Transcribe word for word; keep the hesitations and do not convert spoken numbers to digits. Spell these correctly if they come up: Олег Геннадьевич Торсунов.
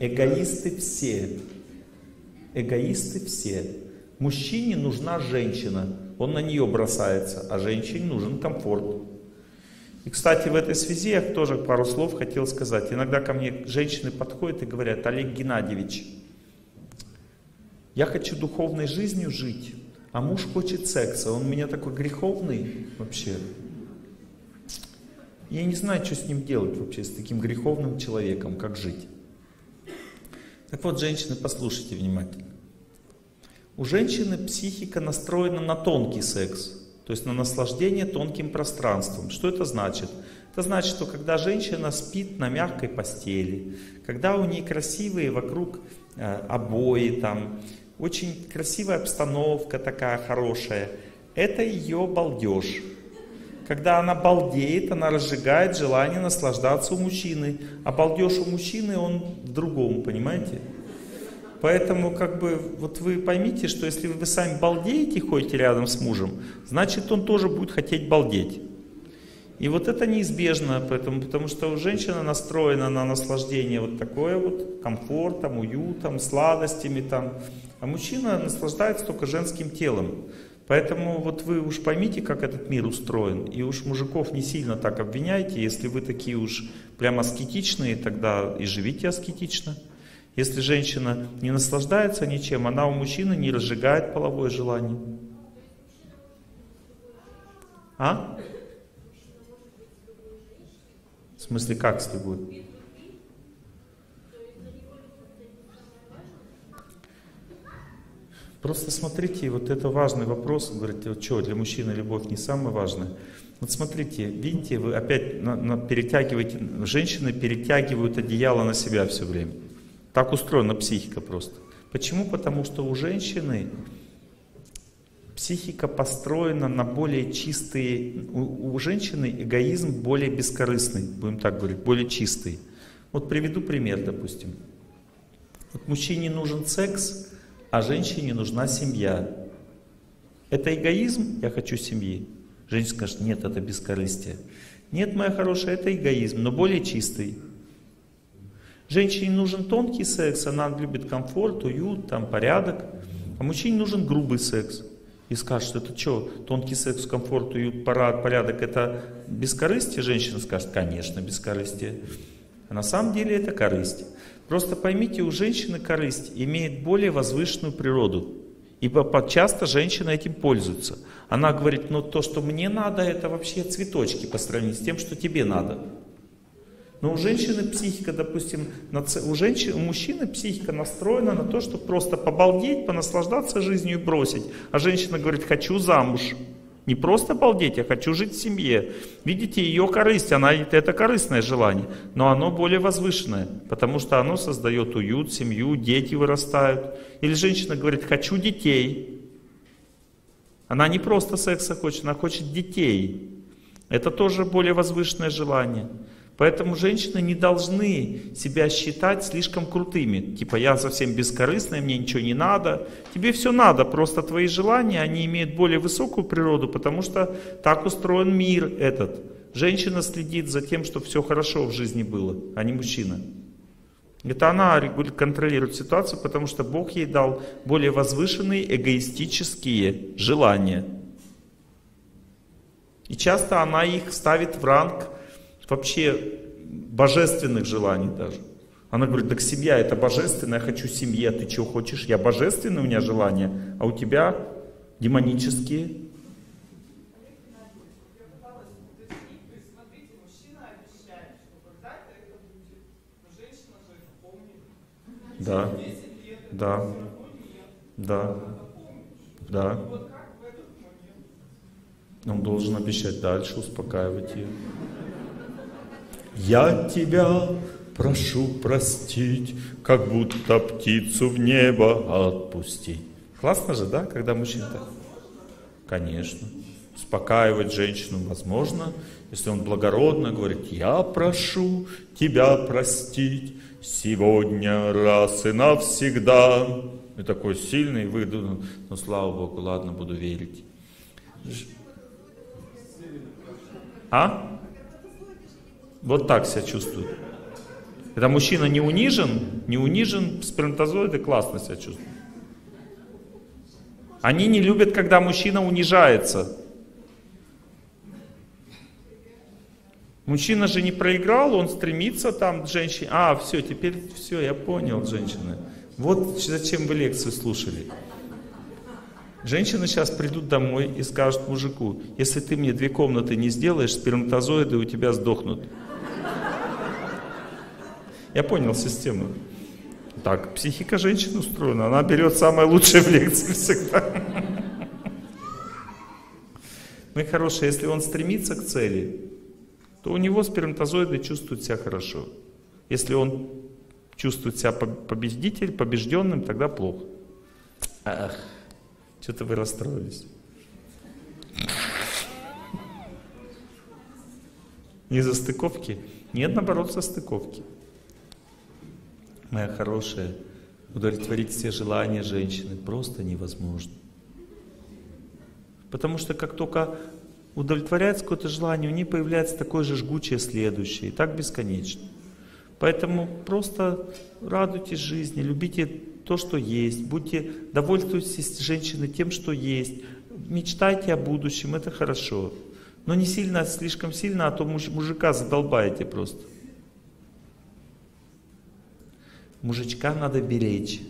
Эгоисты все. Эгоисты все. Мужчине нужна женщина. Он на нее бросается, а женщине нужен комфорт. И, кстати, в этой связи я тоже пару слов хотел сказать. Иногда ко мне женщины подходят и говорят: Олег Геннадьевич, я хочу духовной жизнью жить, а муж хочет секса. Он у меня такой греховный вообще. Я не знаю, что с ним делать вообще, с таким греховным человеком, как жить. Так вот, женщины, послушайте внимательно. У женщины психика настроена на тонкий секс, то есть на наслаждение тонким пространством. Что это значит? Это значит, что когда женщина спит на мягкой постели, когда у нее красивые вокруг обои, там, очень красивая обстановка такая хорошая, это ее балдеж. Когда она балдеет, она разжигает желание наслаждаться у мужчины. А балдеж у мужчины, он в другом, понимаете? Поэтому, как бы, вот вы поймите, что если вы сами балдеете и ходите рядом с мужем, значит, он тоже будет хотеть балдеть. И вот это неизбежно, поэтому, потому что у женщины настроена на наслаждение вот такое вот, комфортом, уютом, сладостями там. А мужчина наслаждается только женским телом. Поэтому вот вы уж поймите, как этот мир устроен. И уж мужиков не сильно так обвиняйте. Если вы такие уж прям аскетичные, тогда и живите аскетично. Если женщина не наслаждается ничем, она у мужчины не разжигает половое желание. А? В смысле, как если будет? Просто смотрите, вот это важный вопрос. Говорите, вот что, для мужчины любовь не самое важное. Вот смотрите, видите, вы опять на, на, перетягиваете, женщины перетягивают одеяло на себя все время. Так устроена психика просто. Почему? Потому что у женщины психика построена на более чистые, у, у женщины эгоизм более бескорыстный, будем так говорить, более чистый. Вот приведу пример, допустим. Вот мужчине нужен секс, а женщине нужна семья. Это эгоизм, я хочу семьи. Женщина скажет: нет, это бескорыстие. Нет, моя хорошая, это эгоизм, но более чистый. Женщине нужен тонкий секс, она любит комфорт, уют, там, порядок. А мужчине нужен грубый секс. И скажет, что это что, тонкий секс, комфорт, уют, порядок, это бескорыстие? Женщина скажет: конечно, бескорыстие. А на самом деле это корысть. Просто поймите, у женщины корысть имеет более возвышенную природу. И часто женщина этим пользуется. Она говорит: ну то, что мне надо, это вообще цветочки по сравнению с тем, что тебе надо. Но у женщины психика, допустим, у, женщины, у мужчины психика настроена на то, что просто побалдеть, понаслаждаться жизнью и бросить. А женщина говорит: хочу замуж. Не просто балдеть, я хочу жить в семье. Видите, ее корысть, она, это корыстное желание, но оно более возвышенное, потому что оно создает уют, семью, дети вырастают. Или женщина говорит: хочу детей. Она не просто секса хочет, она хочет детей. Это тоже более возвышенное желание. Поэтому женщины не должны себя считать слишком крутыми. Типа, я совсем бескорыстная, мне ничего не надо. Тебе все надо, просто твои желания, они имеют более высокую природу, потому что так устроен мир этот. Женщина следит за тем, чтобы все хорошо в жизни было, а не мужчина. Это она контролирует ситуацию, потому что Бог ей дал более возвышенные эгоистические желания. И часто она их ставит в ранг вообще божественных желаний даже. Она говорит: так семья это божественное, я хочу семьи, а ты чего хочешь? Я божественное, у меня желание, а у тебя демонические. Да, да, да, да. Он должен обещать дальше, успокаивать ее. Я тебя прошу простить, как будто птицу в небо отпустить. Классно же, да, когда мужчина так? Конечно. Успокаивать женщину возможно, если он благородно говорит: я прошу тебя простить сегодня раз и навсегда. И такой сильный, выдуманный, ну слава Богу, ладно, буду верить. А? Вот так себя чувствует. Когда мужчина не унижен, не унижен, сперматозоиды классно себя чувствуют. Они не любят, когда мужчина унижается. Мужчина же не проиграл, он стремится там к женщине. А, все, теперь все, я понял, женщины. Вот зачем вы лекцию слушали. Женщины сейчас придут домой и скажут мужику: если ты мне две комнаты не сделаешь, сперматозоиды у тебя сдохнут. Я понял систему. Так, психика женщин устроена, она берет самое лучшее в лекции всегда. Мои хорошие, если он стремится к цели, то у него сперматозоиды чувствуют себя хорошо. Если он чувствует себя победитель, побежденным, тогда плохо. Ах, что-то вы расстроились. Не застыковки? Нет, наоборот, застыковки. Моя хорошая, удовлетворить все желания женщины просто невозможно. Потому что как только удовлетворяется какое-то желание, у нее появляется такое же жгучее следующее. И так бесконечно. Поэтому просто радуйтесь жизни, любите то, что есть. Будьте, довольствуйтесь женщиной тем, что есть. Мечтайте о будущем, это хорошо. Но не сильно, слишком сильно, а то мужика задолбаете просто. Мужичка надо беречь.